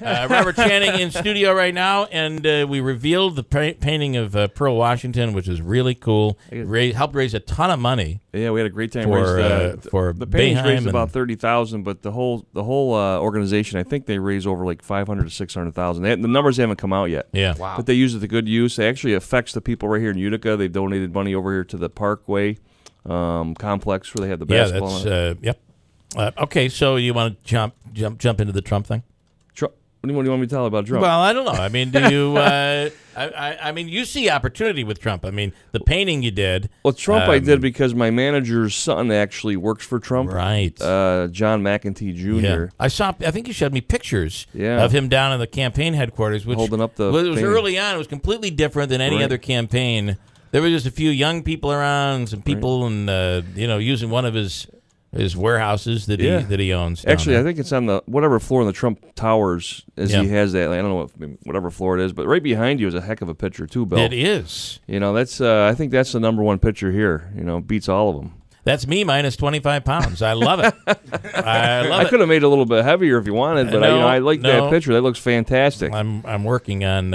Robert Channing in studio right now, and we revealed the painting of Pearl Washington, which is really cool. Helped raise a ton of money. Yeah, we had a great time. For the painting raised about $30,000, but the whole organization, I think they raised over like $500,000 to $600,000. The numbers haven't come out yet. Yeah, wow. But they use it to good use. It actually affects the people right here in Utica. They've donated money over here to the Parkway complex where they had the basketball. Yeah, that's yep. Okay, so you want to jump into the Trump thing? What do you want me to tell about Trump? Well, I don't know. I mean, do you? I mean, you see opportunity with Trump. I mean, the painting you did. Well, Trump, I did because my manager's son actually works for Trump. Right. John McEntee Jr. Yeah. I saw. I think you showed me pictures. Yeah. Of him down in the campaign headquarters, which holding up the. Well, it was painting. Early on. It was completely different than any other campaign. There were just a few young people around, some people, and you know, using one of his. His warehouses that he owns. Actually, I think it's on the whatever floor in the Trump Towers as he has that. Like, I don't know whatever floor it is, but right behind you is a heck of a picture too, Bill. It is. You know, that's I think that's the #1 picture here. You know, beats all of them. That's me minus 25 pounds. I love it. I could have made it a little bit heavier if you wanted, but no, I like that picture. That looks fantastic. I'm working on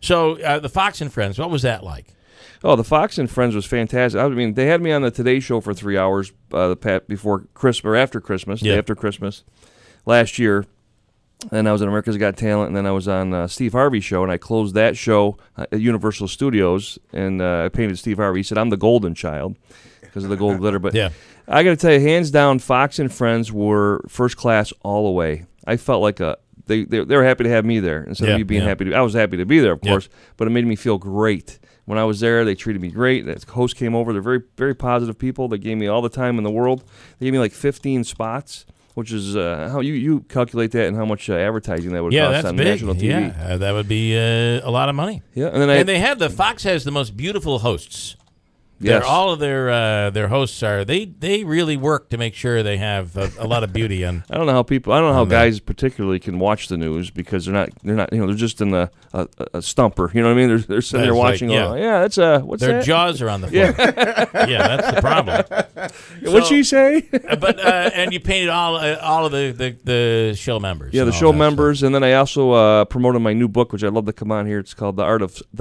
So the Fox and Friends. What was that like? Oh, the Fox and Friends was fantastic. I mean, they had me on the Today Show for 3 hours before Christmas or after Christmas, day after Christmas last year. And I was on America's Got Talent, and then I was on Steve Harvey's show, and I closed that show at Universal Studios, and I painted Steve Harvey. He said, "I'm the golden child because of the gold glitter." But I got to tell you, hands down, Fox and Friends were first class all the way. I felt like a they were happy to have me there instead of me being happy. I was happy to be there, of course, but it made me feel great. When I was there, they treated me great. The host came over. They're very, very positive people. They gave me all the time in the world. They gave me like 15 spots, which is how you calculate that and how much advertising that would cost on national TV. Yeah, that would be a lot of money. Yeah, and then they have Fox has the most beautiful hosts. Yes. All of their hosts are they really work to make sure they have a lot of beauty. And I don't know how people guys particularly can watch the news because they're not they're just in a stumper, you know what I mean? They're sitting there watching like, that's what's their that? Jaws are on the floor. Yeah, that's the problem. So, what'd she say? But and you painted all of the show members. Yeah, the show members, and then I also promoted my new book, which I'd love to come on here. It's called The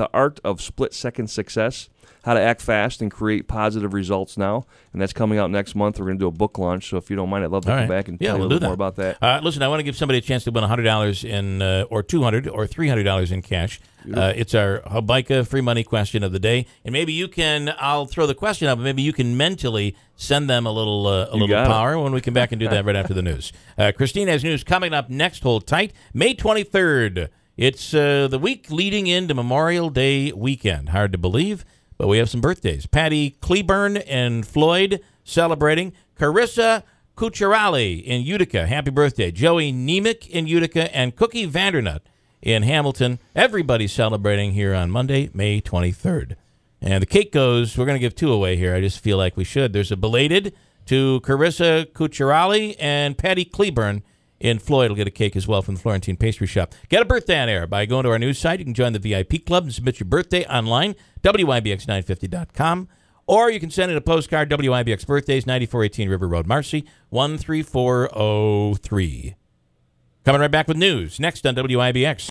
Art of Split Second Success. How to Act Fast and Create Positive Results Now, and that's coming out next month. We're going to do a book launch, so if you don't mind, I'd love to come back and tell you a little more about that. Listen, I want to give somebody a chance to win $100 in, or $200 or $300 in cash. It's our Habeika free money question of the day, and maybe you can. I'll throw the question up, but maybe you can mentally send them a little power when we come back and do that right after the news. Christina has news coming up next. Hold tight, May 23rd. It's the week leading into Memorial Day weekend. Hard to believe. But we have some birthdays. Patty Cleburn and Floyd celebrating. Carissa Cucciarali in Utica. Happy birthday. Joey Nemec in Utica and Cookie Vandernut in Hamilton. Everybody celebrating here on Monday, May 23rd. And the cake goes, we're going to give 2 away here. I just feel like we should. There's a belated to Carissa Cucciarali and Patty Cleburn. And Floyd will get a cake as well from the Florentine Pastry Shop. Get a birthday on air by going to our news site. You can join the VIP Club and submit your birthday online, WIBX950.com. Or you can send in a postcard, WIBX Birthdays, 9418 River Road, Marcy, 13403. Coming right back with news next on WIBX.